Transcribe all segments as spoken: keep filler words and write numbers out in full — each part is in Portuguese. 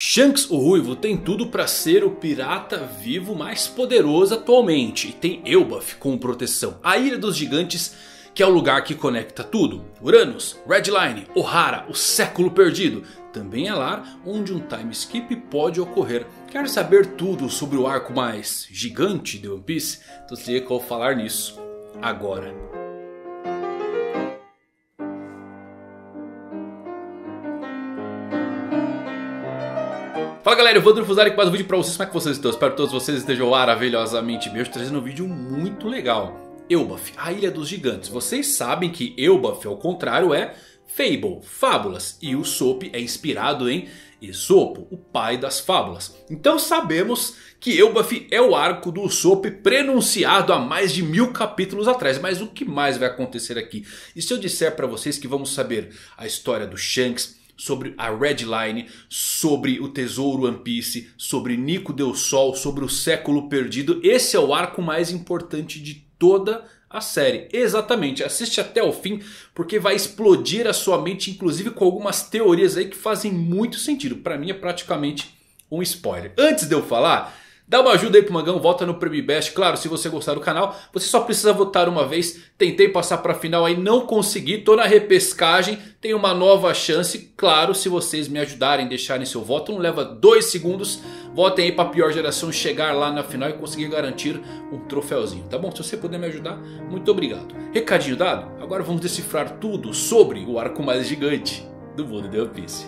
Shanks, o Ruivo, tem tudo para ser o pirata vivo mais poderoso atualmente. E tem Elbaf com proteção. A Ilha dos Gigantes, que é o lugar que conecta tudo. Uranus, Redline, Ohara, o Século Perdido. Também é lar onde um time skip pode ocorrer. Quer saber tudo sobre o arco mais gigante de One Piece? Então se liga que eu vou falar nisso agora. Fala galera, eu vou Fuzari com mais um vídeo pra vocês. Como é que vocês estão? Espero que todos vocês estejam maravilhosamente bem. Hoje trazendo um vídeo muito legal. Elbaf, a Ilha dos Gigantes. Vocês sabem que Elbaf, ao contrário, é Fable, Fábulas. E Usopp é inspirado em Esopo, o pai das fábulas. Então sabemos que Elbaf é o arco do Usopp prenunciado há mais de mil capítulos atrás. Mas o que mais vai acontecer aqui? E se eu disser pra vocês que vamos saber a história do Shanks, sobre a Redline, sobre o Tesouro One Piece, sobre Nico Del Sol, sobre o Século Perdido. Esse é o arco mais importante de toda a série. Exatamente, assiste até o fim porque vai explodir a sua mente, inclusive com algumas teorias aí que fazem muito sentido. Pra mim é praticamente um spoiler. Antes de eu falar, dá uma ajuda aí pro Mangão, volta no Prêmio Best. Claro, se você gostar do canal, você só precisa votar uma vez. Tentei passar pra final aí, não consegui. Tô na repescagem, tem uma nova chance. Claro, se vocês me ajudarem, deixarem seu voto, não leva dois segundos. Votem aí pra pior geração chegar lá na final e conseguir garantir um troféuzinho, tá bom? Se você puder me ajudar, muito obrigado. Recadinho dado, agora vamos decifrar tudo sobre o arco mais gigante do mundo de One Piece.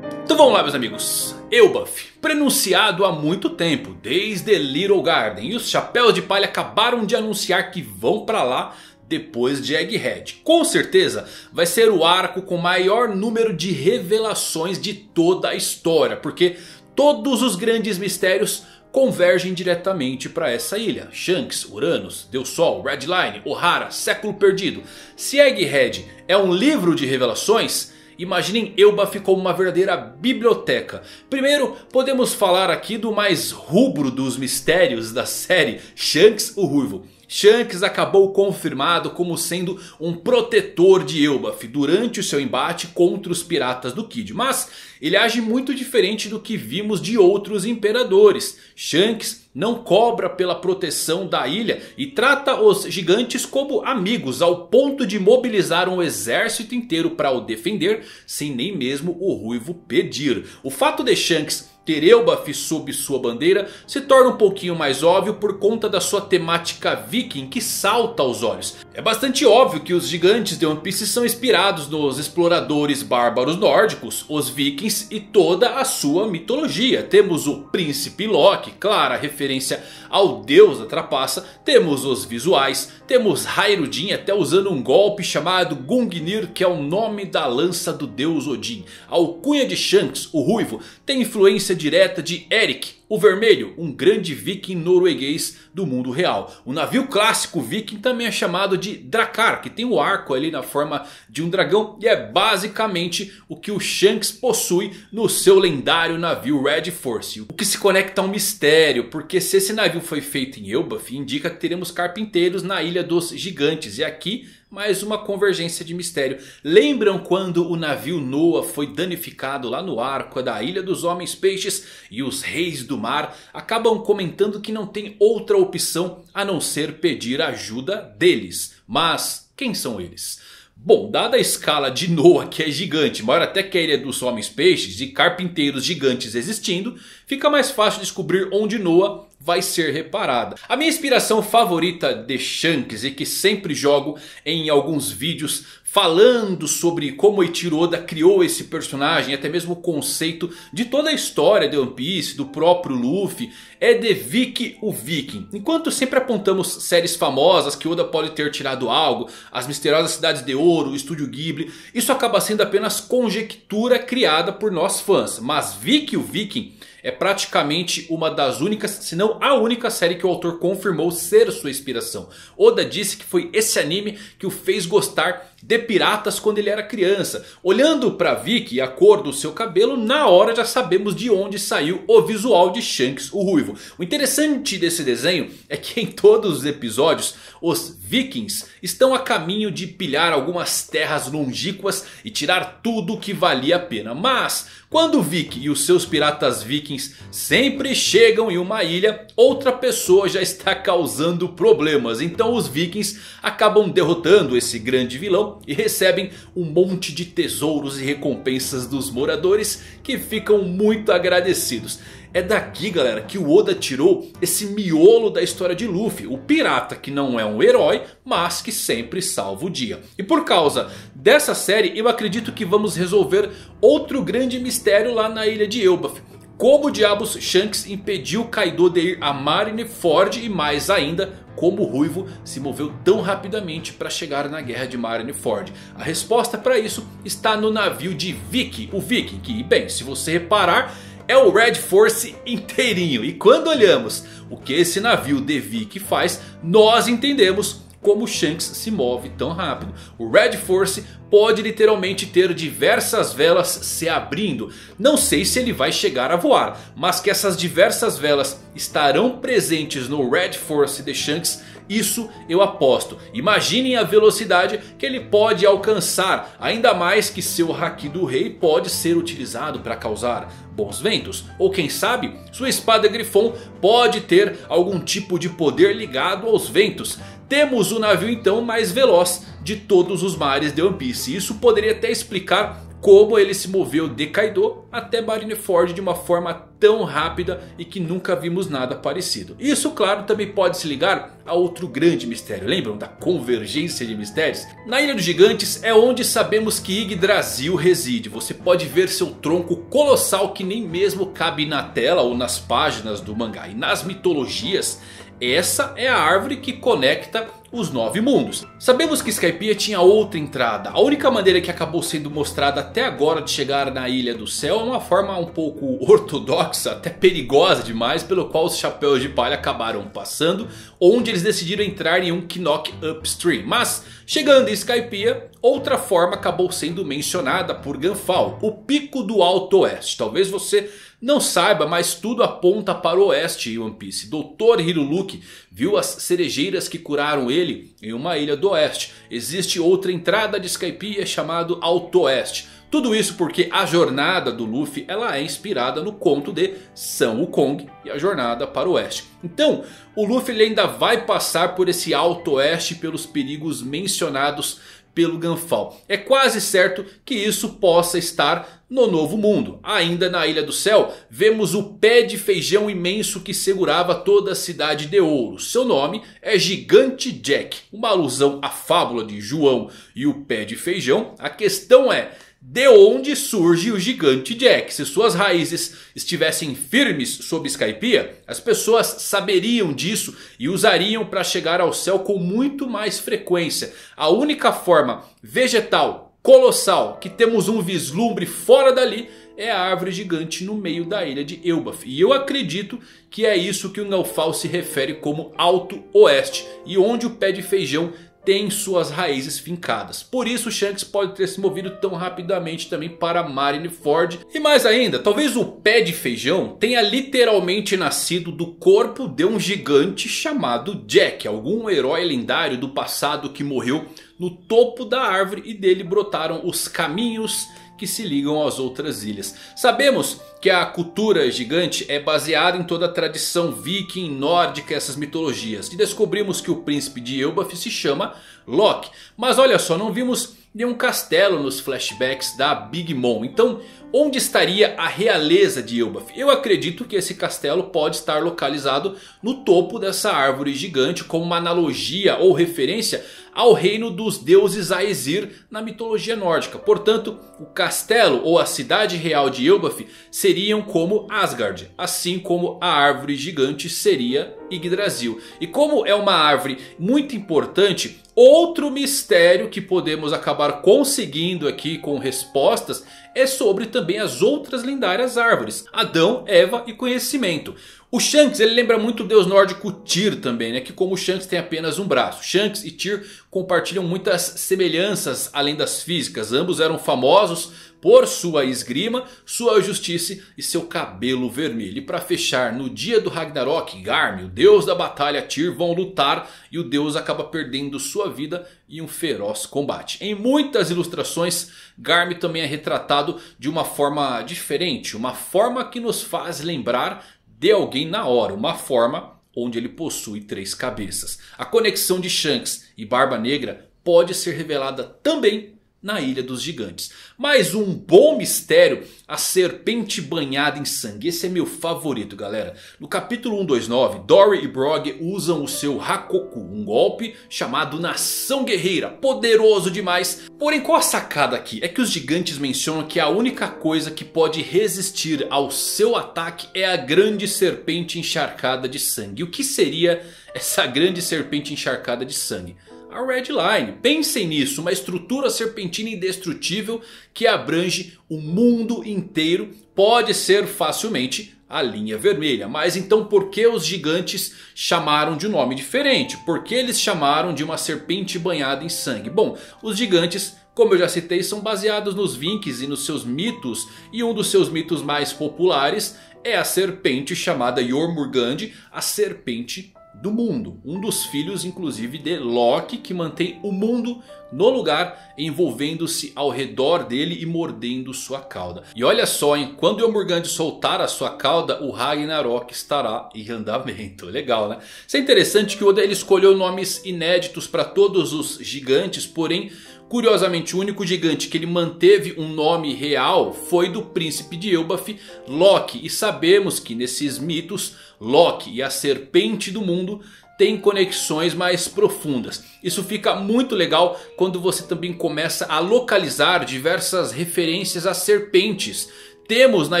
Então vamos lá meus amigos, Elbaf, prenunciado há muito tempo, desde Little Garden, e os Chapéus de Palha acabaram de anunciar que vão pra lá depois de Egghead. Com certeza vai ser o arco com maior número de revelações de toda a história, porque todos os grandes mistérios convergem diretamente para essa ilha. Shanks, Uranus, Del Sol, Redline, Ohara, Século Perdido. Se Egghead é um livro de revelações, imaginem Elbaf como uma verdadeira biblioteca. Primeiro podemos falar aqui do mais rubro dos mistérios da série, Shanks o Ruivo. Shanks acabou confirmado como sendo um protetor de Elbaf durante o seu embate contra os piratas do Kid. Mas ele age muito diferente do que vimos de outros imperadores. Shanks não cobra pela proteção da ilha e trata os gigantes como amigos, ao ponto de mobilizar um exército inteiro para o defender sem nem mesmo o Ruivo pedir. O fato de Shanks ter Elbaf sob sua bandeira se torna um pouquinho mais óbvio por conta da sua temática viking que salta aos olhos. É bastante óbvio que os gigantes de One Piece são inspirados nos exploradores bárbaros nórdicos, os vikings e toda a sua mitologia. Temos o príncipe Loki, clara referência ao deus da trapaça. Temos os visuais, temos Hairudin até usando um golpe chamado Gungnir, que é o nome da lança do deus Odin. A alcunha de Shanks, o Ruivo, tem influência direta de Eric, o Vermelho, um grande viking norueguês do mundo real. O navio clássico viking também é chamado de Drakkar, que tem o arco ali na forma de um dragão, e é basicamente o que o Shanks possui no seu lendário navio Red Force, o que se conecta a um mistério, porque se esse navio foi feito em Elbaf, indica que teremos carpinteiros na Ilha dos Gigantes. E aqui mais uma convergência de mistério. Lembram quando o navio Noah foi danificado lá no arco da Ilha dos Homens Peixes? E os reis do mar acabam comentando que não tem outra opção a não ser pedir ajuda deles. Mas quem são eles? Bom, dada a escala de Noah, que é gigante, maior até que a Ilha dos Homens Peixes, e carpinteiros gigantes existindo, fica mais fácil descobrir onde Noah vai ser reparada. A minha inspiração favorita de Shanks, e que sempre jogo em alguns vídeos falando sobre como Eiichiro Oda criou esse personagem, até mesmo o conceito de toda a história de One Piece, do próprio Luffy, é de Vicky o Viking. Enquanto sempre apontamos séries famosas que Oda pode ter tirado algo, As Misteriosas Cidades de Ouro, o Estúdio Ghibli, isso acaba sendo apenas conjectura criada por nós fãs. Mas Vicky o Viking é praticamente uma das únicas, se não a única série que o autor confirmou ser sua inspiração. Oda disse que foi esse anime que o fez gostar de piratas quando ele era criança. Olhando para Vicky e a cor do seu cabelo, na hora já sabemos de onde saiu o visual de Shanks, o ruivo. O interessante desse desenho é que em todos os episódios os vikings estão a caminho de pilhar algumas terras longínquas e tirar tudo que valia a pena. Mas quando Vicky e os seus piratas vikings sempre chegam em uma ilha, outra pessoa já está causando problemas. Então os vikings acabam derrotando esse grande vilão e recebem um monte de tesouros e recompensas dos moradores, que ficam muito agradecidos. É daqui, galera, que o Oda tirou esse miolo da história de Luffy, o pirata que não é um herói, mas que sempre salva o dia. E por causa dessa série, eu acredito que vamos resolver outro grande mistério lá na ilha de Elbaf. Como diabos Shanks impediu Kaido de ir a Marineford, e mais ainda, como o Ruivo se moveu tão rapidamente para chegar na guerra de Marineford? A resposta para isso está no navio de Vicky, o Viking, que, bem, se você reparar, é o Red Force inteirinho. E quando olhamos o que esse navio de Vicky faz, nós entendemos como Shanks se move tão rápido. O Red Force pode literalmente ter diversas velas se abrindo. Não sei se ele vai chegar a voar, mas que essas diversas velas estarão presentes no Red Force de Shanks, isso eu aposto. Imaginem a velocidade que ele pode alcançar, ainda mais que seu haki do rei pode ser utilizado para causar bons ventos. Ou quem sabe, sua espada Grifon pode ter algum tipo de poder ligado aos ventos. Temos o navio então mais veloz de todos os mares de One Piece. Isso poderia até explicar como ele se moveu de Kaido até Marineford de uma forma tão rápida e que nunca vimos nada parecido. Isso, claro, também pode se ligar a outro grande mistério. Lembram da convergência de mistérios? Na Ilha dos Gigantes é onde sabemos que Yggdrasil reside. Você pode ver seu tronco colossal que nem mesmo cabe na tela ou nas páginas do mangá. E nas mitologias, essa é a árvore que conecta os nove mundos. Sabemos que Skypiea tinha outra entrada. A única maneira que acabou sendo mostrada até agora de chegar na Ilha do Céu é uma forma um pouco ortodoxa, até perigosa demais, pelo qual os chapéus de palha acabaram passando, onde eles decidiram entrar em um Knock Upstream. Mas chegando em Skypiea, outra forma acabou sendo mencionada por Ganfall, o Pico do Alto Oeste. Talvez você não saiba, mas tudo aponta para o oeste em One Piece. doutor Hiruluki viu as cerejeiras que curaram ele em uma ilha do oeste. Existe outra entrada de Skypiea chamada Alto Oeste. Tudo isso porque a jornada do Luffy ela é inspirada no conto de Sun Wukong e a jornada para o oeste. Então o Luffy ele ainda vai passar por esse Alto Oeste, pelos perigos mencionados pelo Ganfall. É quase certo que isso possa estar no Novo Mundo. Ainda na Ilha do Céu, vemos o pé de feijão imenso que segurava toda a cidade de ouro. Seu nome é Gigante Jack, uma alusão à fábula de João e o pé de feijão. A questão é: de onde surge o Gigante Jack? Se suas raízes estivessem firmes sob Skypiea, as pessoas saberiam disso e usariam para chegar ao céu com muito mais frequência. A única forma vegetal, colossal, que temos um vislumbre fora dali é a árvore gigante no meio da ilha de Elbaf. E eu acredito que é isso que o Ganfall se refere como Alto Oeste, e onde o pé de feijão tem suas raízes fincadas. Por isso Shanks pode ter se movido tão rapidamente também para Marineford. E mais ainda, talvez o pé de feijão tenha literalmente nascido do corpo de um gigante chamado Jack, algum herói lendário do passado que morreu no topo da árvore, e dele brotaram os caminhos que se ligam às outras ilhas. Sabemos que a cultura gigante é baseada em toda a tradição viking, nórdica, essas mitologias. E descobrimos que o príncipe de Elbaf se chama Loki. Mas olha só, não vimos nenhum castelo nos flashbacks da Big Mom. Então onde estaria a realeza de Elbaf? Eu acredito que esse castelo pode estar localizado no topo dessa árvore gigante, como uma analogia ou referência ao reino dos deuses Aesir na mitologia nórdica. Portanto, o castelo ou a cidade real de Elbaf seriam como Asgard, assim como a árvore gigante seria Yggdrasil. E como é uma árvore muito importante, outro mistério que podemos acabar conseguindo aqui com respostas é sobre também as outras lendárias árvores: Adão, Eva e conhecimento. O Shanks, ele lembra muito o deus nórdico Tyr também, né? Que como o Shanks tem apenas um braço. Shanks e Tyr compartilham muitas semelhanças além das físicas. Ambos eram famosos por sua esgrima, sua justiça e seu cabelo vermelho. E para fechar, no dia do Ragnarok, Garmr, o deus da batalha, Tyr vão lutar e o deus acaba perdendo sua vida em um feroz combate. Em muitas ilustrações, Garmr também é retratado de uma forma diferente, uma forma que nos faz lembrar de alguém na hora, uma forma onde ele possui três cabeças. A conexão de Shanks e Barba Negra pode ser revelada também na Ilha dos Gigantes. Mais um bom mistério: a serpente banhada em sangue. Esse é meu favorito, galera. No capítulo cento e vinte e nove, Dory e Brog usam o seu Hakoku, um golpe chamado Nação Guerreira, poderoso demais. Porém, qual a sacada aqui? É que os gigantes mencionam que a única coisa que pode resistir ao seu ataque é a grande serpente encharcada de sangue. O que seria essa grande serpente encharcada de sangue? A Redline. Pensem nisso, uma estrutura serpentina indestrutível que abrange o mundo inteiro, pode ser facilmente a linha vermelha. Mas então por que os gigantes chamaram de um nome diferente? Por que eles chamaram de uma serpente banhada em sangue? Bom, os gigantes, como eu já citei, são baseados nos Vikings e nos seus mitos. E um dos seus mitos mais populares é a serpente chamada Jormungand, a serpente do mundo, um dos filhos inclusive de Loki, que mantém o mundo no lugar, envolvendo-se ao redor dele e mordendo sua cauda. E olha só, hein? Quando Jormungand soltar a sua cauda, o Ragnarok estará em andamento. Legal, né? Isso é interessante que Oda ele escolheu nomes inéditos para todos os gigantes, porém, curiosamente, o único gigante que ele manteve um nome real foi do príncipe de Elbaf, Loki. E sabemos que nesses mitos, Loki e a serpente do mundo tem conexões mais profundas. Isso fica muito legal quando você também começa a localizar diversas referências a serpentes. Temos na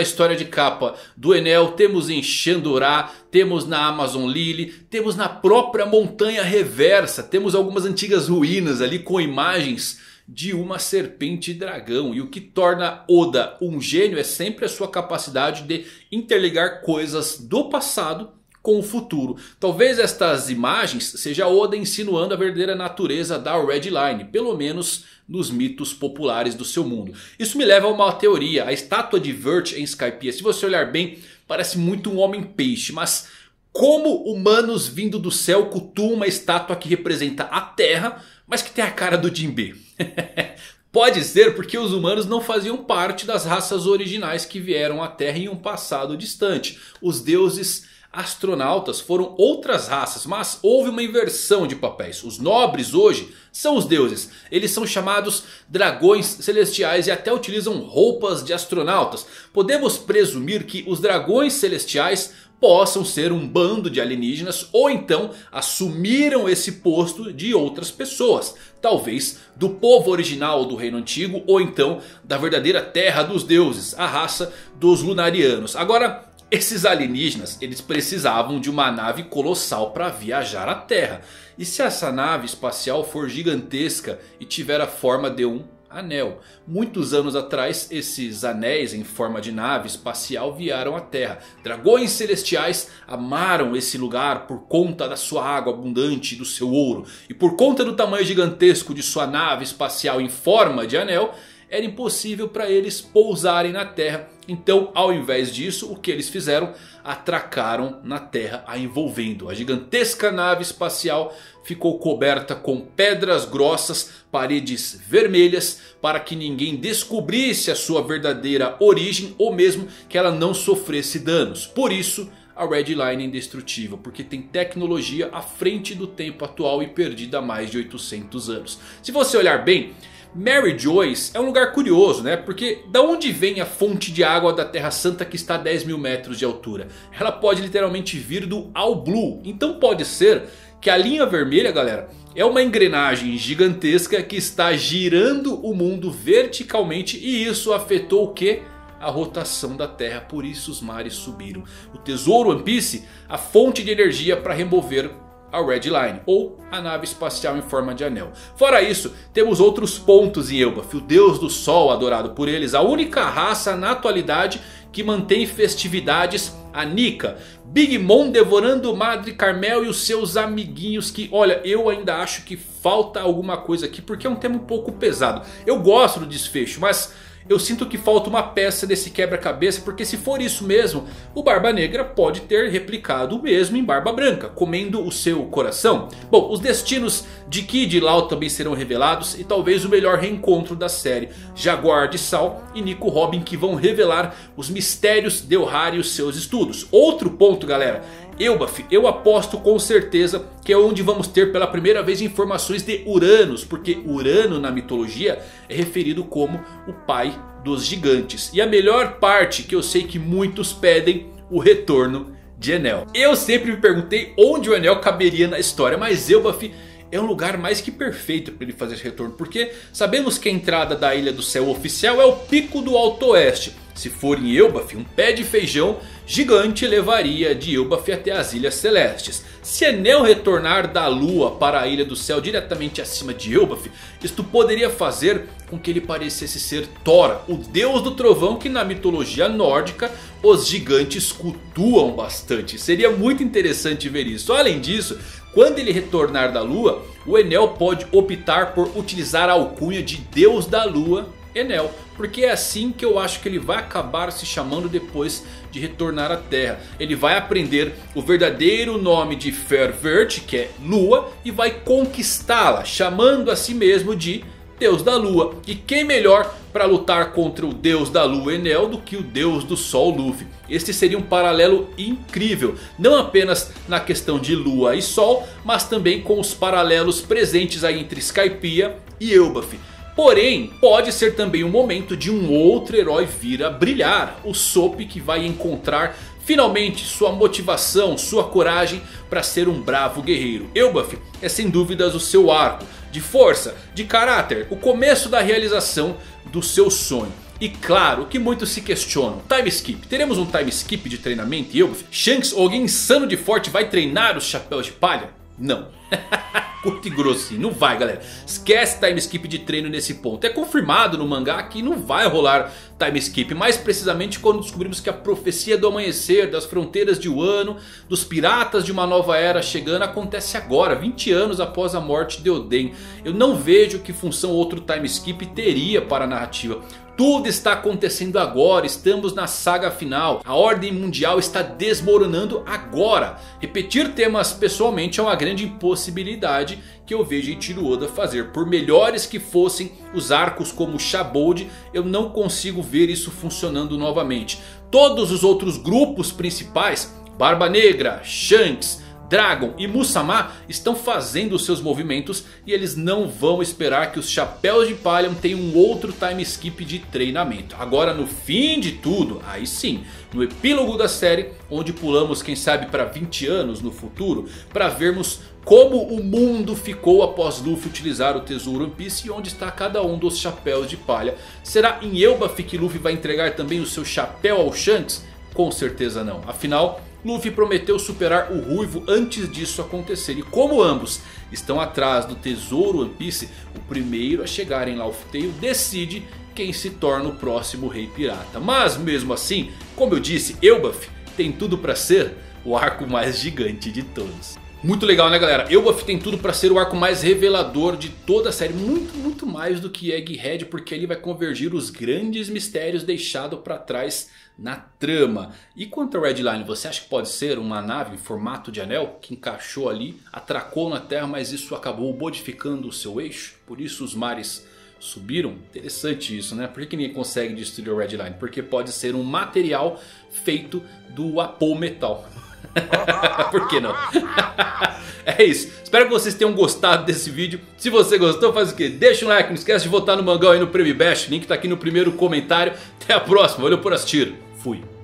história de capa do Enel, temos em Xandorá, temos na Amazon Lily, temos na própria Montanha Reversa. Temos algumas antigas ruínas ali com imagens de uma serpente dragão. E o que torna Oda um gênio é sempre a sua capacidade de interligar coisas do passado com o futuro. Talvez estas imagens seja Oda insinuando a verdadeira natureza da Redline, pelo menos nos mitos populares do seu mundo. Isso me leva a uma teoria: a estátua de Vert em Skypiea, se você olhar bem, parece muito um homem-peixe, mas como humanos vindo do céu cultuam uma estátua que representa a terra, mas que tem a cara do Jinbe? Pode ser porque os humanos não faziam parte das raças originais que vieram à terra em um passado distante. Os deuses astronautas foram outras raças, mas houve uma inversão de papéis. Os nobres hoje são os deuses. Eles são chamados dragões celestiais e até utilizam roupas de astronautas. Podemos presumir que os dragões celestiais possam ser um bando de alienígenas, ou então assumiram esse posto de outras pessoas, talvez do povo original do Reino Antigo, ou então da verdadeira terra dos deuses, a raça dos Lunarianos. Agora, esses alienígenas, eles precisavam de uma nave colossal para viajar à Terra. E se essa nave espacial for gigantesca e tiver a forma de um anel? Muitos anos atrás, esses anéis em forma de nave espacial vieram à Terra. Dragões celestiais amaram esse lugar por conta da sua água abundante e do seu ouro. E por conta do tamanho gigantesco de sua nave espacial em forma de anel, era impossível para eles pousarem na Terra. Então, ao invés disso, o que eles fizeram? Atracaram na Terra, a envolvendo. A gigantesca nave espacial ficou coberta com pedras grossas, paredes vermelhas, para que ninguém descobrisse a sua verdadeira origem, ou mesmo que ela não sofresse danos. Por isso, a Redline é indestrutível, porque tem tecnologia à frente do tempo atual e perdida há mais de oitocentos anos. Se você olhar bem, Mary Joyce é um lugar curioso, né? Porque da onde vem a fonte de água da Terra Santa que está a dez mil metros de altura? Ela pode literalmente vir do All Blue. Então pode ser que a linha vermelha, galera, é uma engrenagem gigantesca que está girando o mundo verticalmente, e isso afetou o que? a rotação da Terra, por isso os mares subiram. O tesouro One Piece, a fonte de energia para remover a Redline, ou a nave espacial em forma de anel. Fora isso, temos outros pontos em Elbaf, o deus do sol adorado por eles, a única raça na atualidade que mantém festividades a Nika, Big Mom devorando Madre Carmel e os seus amiguinhos, que olha, eu ainda acho que falta alguma coisa aqui, porque é um tema um pouco pesado. Eu gosto do desfecho, mas eu sinto que falta uma peça desse quebra-cabeça, porque se for isso mesmo, o Barba Negra pode ter replicado o mesmo em Barba Branca, comendo o seu coração. Bom, os destinos de Kid e Lau também serão revelados, e talvez o melhor reencontro da série, Jaguar de Sal e Nico Robin, que vão revelar os mistérios de Ohara e os seus estudos. Outro ponto, galera, Elbaf, eu aposto com certeza que é onde vamos ter pela primeira vez informações de Uranus, porque Urano na mitologia é referido como o pai dos gigantes. E a melhor parte, que eu sei que muitos pedem, o retorno de Enel. Eu sempre me perguntei onde o Enel caberia na história, mas Elbaf é um lugar mais que perfeito para ele fazer esse retorno, porque sabemos que a entrada da Ilha do Céu oficial é o pico do Alto Oeste. Se for em Elbaf, um pé de feijão gigante levaria de Elbaf até as Ilhas Celestes. Se Enel retornar da Lua para a Ilha do Céu diretamente acima de Elbaf, isto poderia fazer com que ele parecesse ser Thor, o deus do trovão que na mitologia nórdica os gigantes cultuam bastante. Seria muito interessante ver isso. Além disso, quando ele retornar da Lua, o Enel pode optar por utilizar a alcunha de Deus da Lua, Enel, porque é assim que eu acho que ele vai acabar se chamando depois de retornar à Terra. Ele vai aprender o verdadeiro nome de Fervert, que é Lua, e vai conquistá-la, chamando a si mesmo de Deus da Lua. E quem melhor para lutar contra o Deus da Lua, Enel, do que o Deus do Sol, Luffy? Este seria um paralelo incrível, não apenas na questão de Lua e Sol, mas também com os paralelos presentes aí entre Skypiea e Elbaf. Porém, pode ser também um momento de um outro herói vir a brilhar. O Usopp, que vai encontrar finalmente sua motivação, sua coragem para ser um bravo guerreiro. Elbaf é sem dúvidas o seu arco de força, de caráter, o começo da realização do seu sonho. E claro que muitos se questionam, time skip, teremos um time skip de treinamento em Elbaf? Shanks, alguém insano de forte, vai treinar os chapéus de palha? Não. Curto e grosso, não vai, galera. Esquece time skip de treino nesse ponto. É confirmado no mangá que não vai rolar time skip. Mais precisamente quando descobrimos que a profecia do amanhecer, das fronteiras de Wano, dos piratas de uma nova era chegando, acontece agora, vinte anos após a morte de Oden. Eu não vejo que função outro time skip teria para a narrativa. Tudo está acontecendo agora, estamos na saga final. A ordem mundial está desmoronando agora. Repetir temas pessoalmente é uma grande impossibilidade que eu vejo Eiichiro Oda fazer. Por melhores que fossem os arcos como Shabold, eu não consigo ver isso funcionando novamente. Todos os outros grupos principais, Barba Negra, Shanks, Dragon e Musama, estão fazendo seus movimentos e eles não vão esperar que os chapéus de palha tenham um outro time skip de treinamento. Agora no fim de tudo, aí sim, no epílogo da série, onde pulamos quem sabe para vinte anos no futuro, para vermos como o mundo ficou após Luffy utilizar o tesouro One Piece e onde está cada um dos chapéus de palha. Será em Elbaf que Luffy vai entregar também o seu chapéu ao Shanks? Com certeza não, afinal Luffy prometeu superar o Ruivo antes disso acontecer. E como ambos estão atrás do tesouro One Piece, o primeiro a chegar em Laugh Tale decide quem se torna o próximo rei pirata. Mas mesmo assim, como eu disse, Elbaf tem tudo para ser o arco mais gigante de todos. Muito legal, né, galera? Elbaf tem tudo para ser o arco mais revelador de toda a série. Muito, muito mais do que Egghead, porque ele vai convergir os grandes mistérios deixados para trás na trama. E quanto a Redline, você acha que pode ser uma nave em formato de anel que encaixou ali, atracou na Terra, mas isso acabou modificando o seu eixo? Por isso os mares subiram? Interessante isso, né? Por que que ninguém consegue destruir o Redline? Porque pode ser um material feito do apometal. Por que não? É isso. Espero que vocês tenham gostado desse vídeo. Se você gostou, faz o quê? Deixa um like. Não esquece de votar no Mangão aí no Prêmio Best. Link tá aqui no primeiro comentário. Até a próxima. Valeu por assistir. Fui.